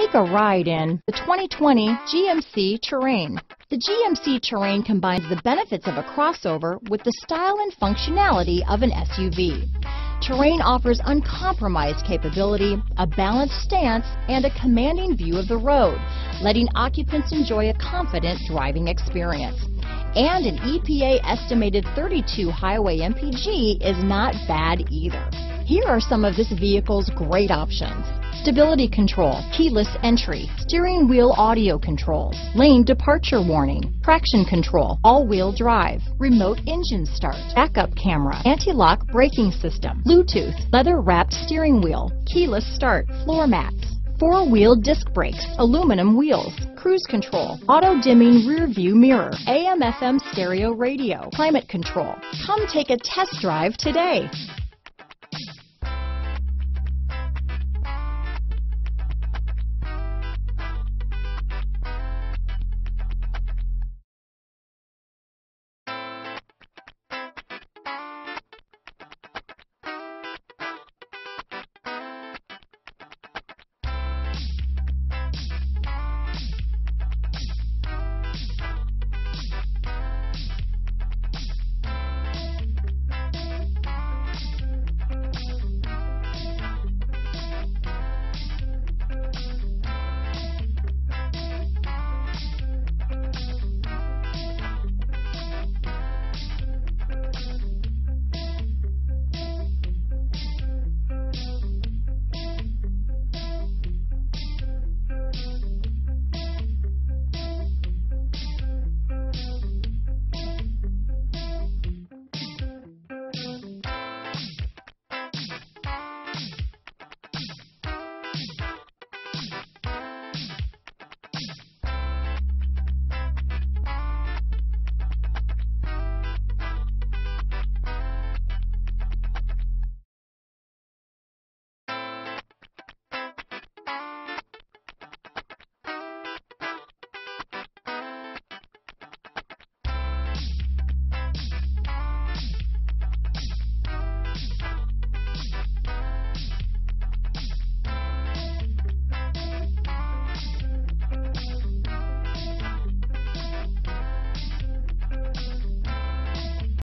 Take a ride in the 2020 GMC Terrain. The GMC Terrain combines the benefits of a crossover with the style and functionality of an SUV. Terrain offers uncompromised capability, a balanced stance, and a commanding view of the road, letting occupants enjoy a confident driving experience. And an EPA estimated 32 highway MPG is not bad either. Here are some of this vehicle's great options: stability control, keyless entry, steering wheel audio controls, lane departure warning, traction control, all-wheel drive, remote engine start, backup camera, anti-lock braking system, Bluetooth, leather-wrapped steering wheel, keyless start, floor mats, four-wheel disc brakes, aluminum wheels, cruise control, auto-dimming rear-view mirror, AM/FM stereo radio, climate control. Come take a test drive today.